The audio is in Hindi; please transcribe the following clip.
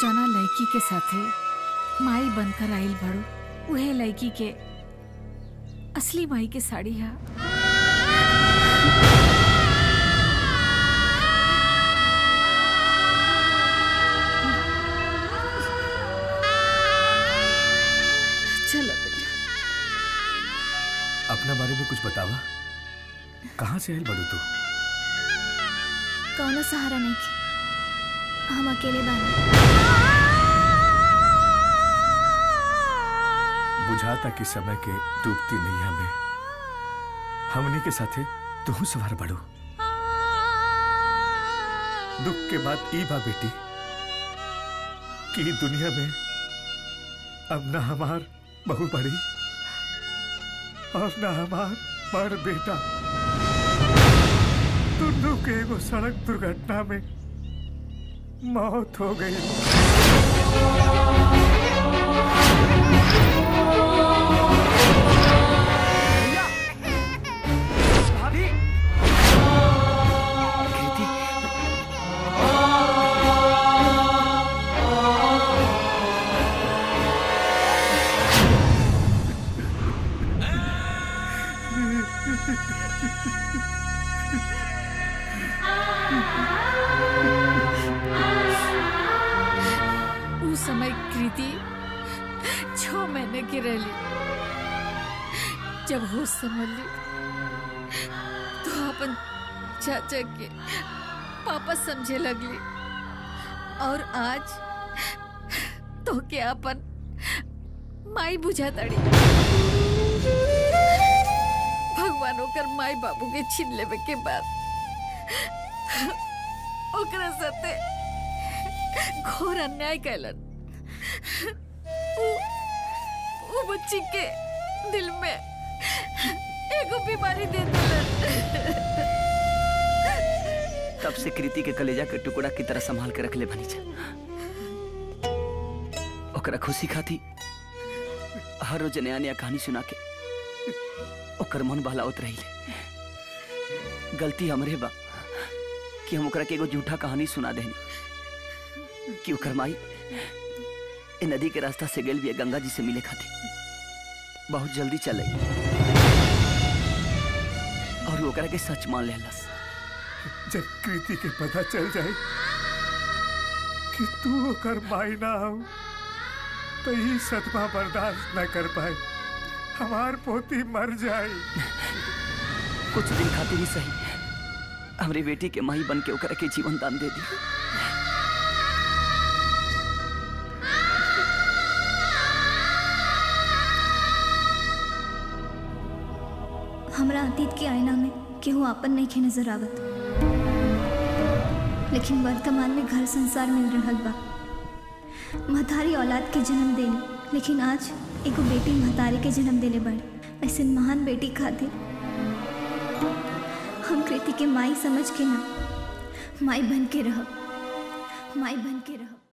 जाना लड़की के साथे माई बनकर आयल भड़ो उहे लड़की के असली माई के साड़ी है। चलो बेटा अपना बारे में कुछ बतावा, कहाँ से आयल भड़ो तू? कौनो सहारा नहीं की, हम अकेले बानी। बुझाता कि समय के डूबती नहीं हमें, हमने के साथे तुहु सवार बढ़ो। दुख के बाद ई बा बेटी कि दुनिया में अब ना हमार बहु बड़ी और ना हमार बड़ बेटा, दोनों के एगो सड़क दुर्घटना में मौत हो गई। भाभी कृति, समय कृति छो महीने की रही, जब होश संभल ली तो अपन चाचा के पापा समझे लगली और आज तो के अपन माई बुझा तड़ी। भगवान होकर माई बाबू के छीन लेवे के बाद ओकरा साथे घोर अन्याय कैलन। वो बच्ची के दिल में एगो बीमारी दे दिलन। तब से कृति के कलेजा के टुकड़ा की तरह संभाल के रख ले भनीजा। ओकरा खुशी खाती हर रोज नया नया कहानी सुना के ओकर मन बहलावत रही ले। गलती हमरे बा कि हम ओकरा के एगो झूठा कहानी सुना देनी कि ओकर माई नदी के रास्ता से गेल भी गंगा जी से मिले खाती बहुत जल्दी चल और वो के सच मान लेलस। जब कृति के पता चल जाए कि तू कर माई ना हो तो ये सदमा बर्दाश्त ना कर पाए, हमार पोती मर जाए। कुछ दिन खातिर ही सही हमारी बेटी के माई बन के ओकरा के जीवन दान दे दी। हमरा अतीत के आईना में केहू आपन नहीं के नजर आवत, लेकिन वर्तमान में घर संसार मिल रहा बा। महतारी औलाद के जन्म देने, लेकिन आज एगो बेटी महतारी के जन्म देने बड़ी। ऐसे महान बेटी खातिर हम कृति के माई समझ के ना माई बन के रह, माई बन के